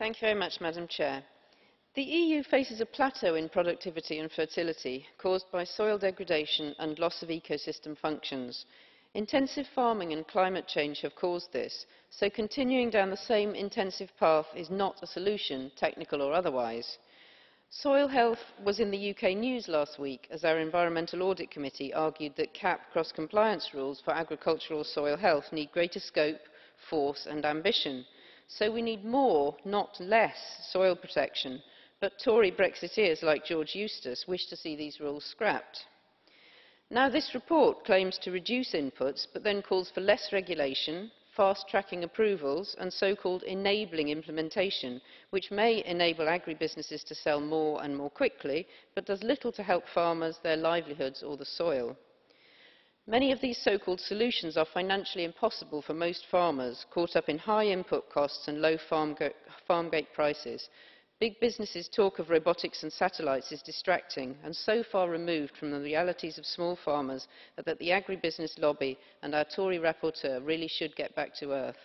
Thank you very much, Madam Chair. The EU faces a plateau in productivity and fertility caused by soil degradation and loss of ecosystem functions. Intensive farming and climate change have caused this, so continuing down the same intensive path is not a solution, technical or otherwise. Soil health was in the UK news last week as our Environmental Audit Committee argued that CAP cross-compliance rules for agricultural soil health need greater scope, force and ambition. So we need more, not less, soil protection, but Tory Brexiteers like George Eustace wish to see these rules scrapped. Now this report claims to reduce inputs, but then calls for less regulation, fast-tracking approvals and so-called enabling implementation, which may enable agribusinesses to sell more and more quickly, but does little to help farmers, their livelihoods or the soil. Many of these so-called solutions are financially impossible for most farmers, caught up in high input costs and low farm gate prices. Big businesses' talk of robotics and satellites is distracting and so far removed from the realities of small farmers that the agribusiness lobby and our Tory rapporteur really should get back to earth.